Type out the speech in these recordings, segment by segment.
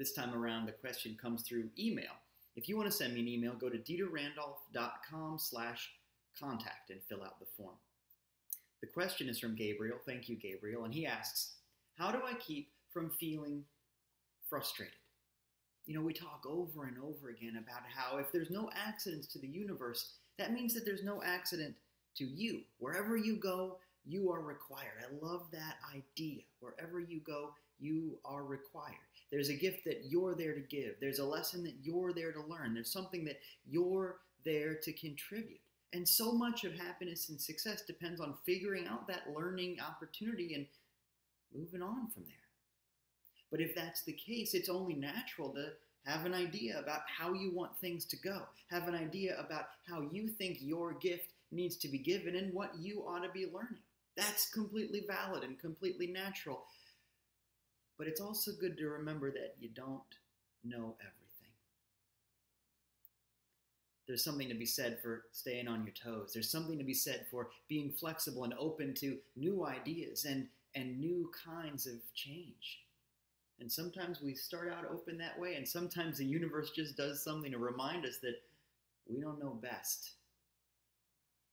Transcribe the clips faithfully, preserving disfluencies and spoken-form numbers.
This time around, the question comes through email. If you want to send me an email, go to dieter randolph dot com slash contact and fill out the form. The question is from Gabriel. Thank you, Gabriel. And he asks, how do I keep from feeling frustrated? You know, we talk over and over again about how if there's no accidents to the universe, that means that there's no accident to you. Wherever you go, you are required. I love that idea. Wherever you go, you are required. There's a gift that you're there to give. There's a lesson that you're there to learn. There's something that you're there to contribute. And so much of happiness and success depends on figuring out that learning opportunity and moving on from there. But if that's the case, it's only natural to have an idea about how you want things to go. Have an idea about how you think your gift needs to be given and what you ought to be learning. That's completely valid and completely natural. But it's also good to remember that you don't know everything. There's something to be said for staying on your toes. There's something to be said for being flexible and open to new ideas and, and new kinds of change. And sometimes we start out open that way, and sometimes the universe just does something to remind us that we don't know best.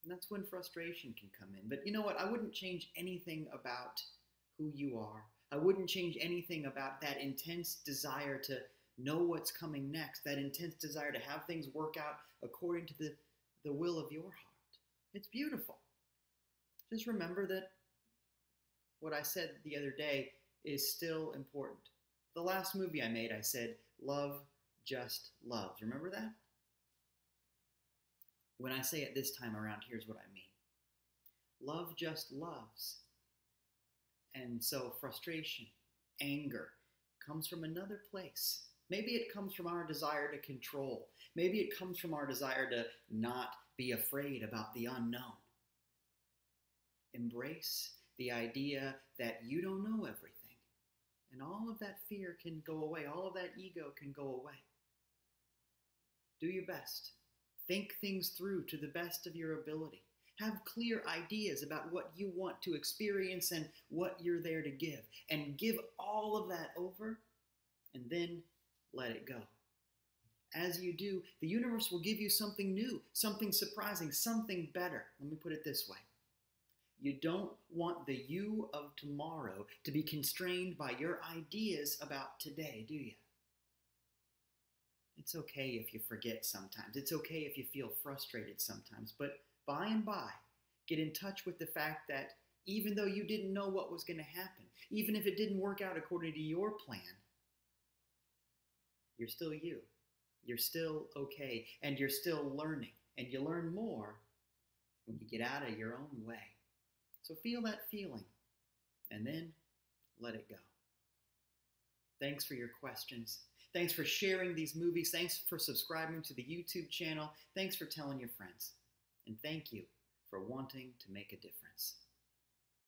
And that's when frustration can come in. But you know what? I wouldn't change anything about who you are. I wouldn't change anything about that intense desire to know what's coming next, that intense desire to have things work out according to the, the will of your heart. It's beautiful. Just remember that what I said the other day is still important. The last movie I made, I said, love just loves. Remember that? When I say it this time around, here's what I mean. Love just loves. And so frustration, anger, comes from another place. Maybe it comes from our desire to control. Maybe it comes from our desire to not be afraid about the unknown. Embrace the idea that you don't know everything. And all of that fear can go away. All of that ego can go away. Do your best. Think things through to the best of your ability. Have clear ideas about what you want to experience and what you're there to give. And give all of that over and then let it go. As you do, the universe will give you something new, something surprising, something better. Let me put it this way. You don't want the you of tomorrow to be constrained by your ideas about today, do you? It's okay if you forget sometimes. It's okay if you feel frustrated sometimes. But by and by, get in touch with the fact that even though you didn't know what was going to happen, even if it didn't work out according to your plan, you're still you. You're still okay, and you're still learning. And you learn more when you get out of your own way. So feel that feeling, and then let it go. Thanks for your questions. Thanks for sharing these movies. Thanks for subscribing to the YouTube channel. Thanks for telling your friends. And thank you for wanting to make a difference.